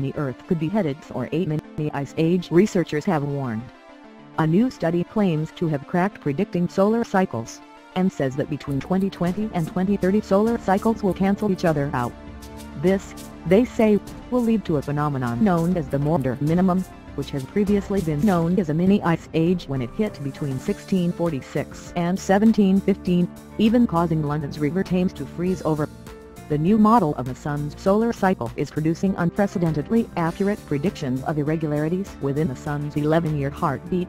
the Earth could be headed for a mini ice age, researchers have warned. A new study claims to have cracked predicting solar cycles, and says that between 2020 and 2030 solar cycles will cancel each other out. This, they say, will lead to a phenomenon known as the Maunder Minimum, which has previously been known as a mini ice age when it hit between 1646 and 1715, even causing London's River Thames to freeze over. The new model of the Sun's solar cycle is producing unprecedentedly accurate predictions of irregularities within the Sun's 11-year heartbeat.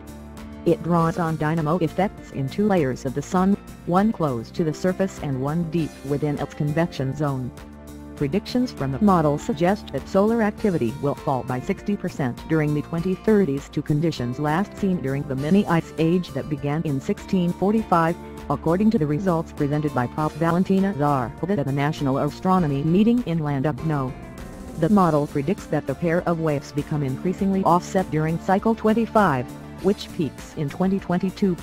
It draws on dynamo effects in two layers of the Sun, one close to the surface and one deep within its convection zone. Predictions from the model suggest that solar activity will fall by 60% during the 2030s to conditions last seen during the mini ice age that began in 1645, according to the results presented by Prof. Valentina Zharkova at the National Astronomy Meeting in Llandudno. The model predicts that the pair of waves become increasingly offset during cycle 25, which peaks in 2022.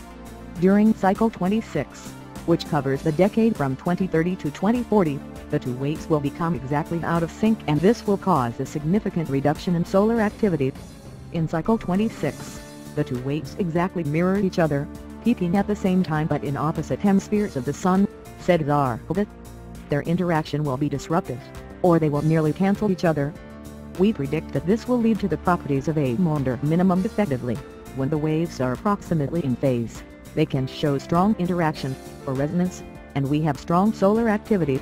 During cycle 26, which covers the decade from 2030 to 2040, the two waves will become exactly out of sync, and this will cause a significant reduction in solar activity. In cycle 26, the two waves exactly mirror each other, peaking at the same time but in opposite hemispheres of the Sun, said Zharkova. Their interaction will be disruptive, or they will nearly cancel each other. We predict that this will lead to the properties of a Maunder minimum effectively. When the waves are approximately in phase, they can show strong interaction, or resonance, and we have strong solar activity.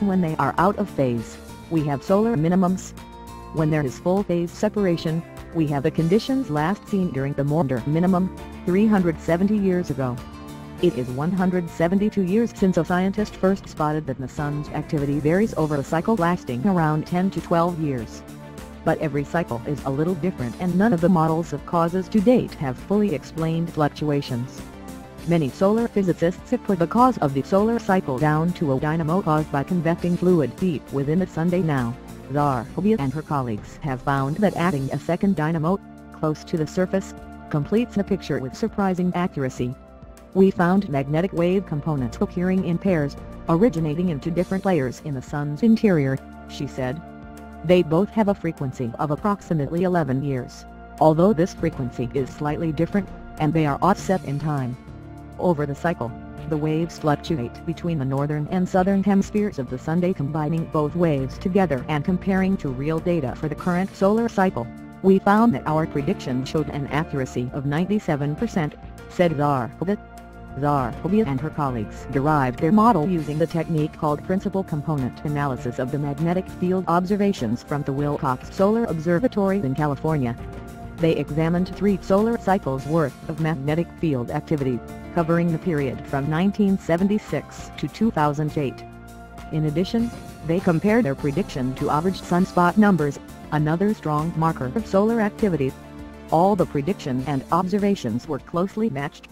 When they are out of phase, we have solar minimums. When there is full phase separation, we have the conditions last seen during the Maunder minimum, 370 years ago. It is 172 years since a scientist first spotted that the Sun's activity varies over a cycle lasting around 10 to 12 years. But every cycle is a little different, and none of the models of causes to date have fully explained fluctuations. Many solar physicists have put the cause of the solar cycle down to a dynamo caused by convecting fluid deep within the Sun. Now, Zharkova and her colleagues have found that adding a second dynamo, close to the surface, completes the picture with surprising accuracy. We found magnetic wave components appearing in pairs, originating into different layers in the Sun's interior, she said. They both have a frequency of approximately 11 years, although this frequency is slightly different, and they are offset in time. Over the cycle, the waves fluctuate between the northern and southern hemispheres of the Sun. Combining both waves together and comparing to real data for the current solar cycle, we found that our prediction showed an accuracy of 97%, said Zharkova. Zharkova and her colleagues derived their model using the technique called principal component analysis of the magnetic field observations from the Wilcox Solar Observatory in California. They examined three solar cycles worth of magnetic field activity, covering the period from 1976 to 2008. In addition, they compared their prediction to average sunspot numbers, another strong marker of solar activity. All the prediction and observations were closely matched.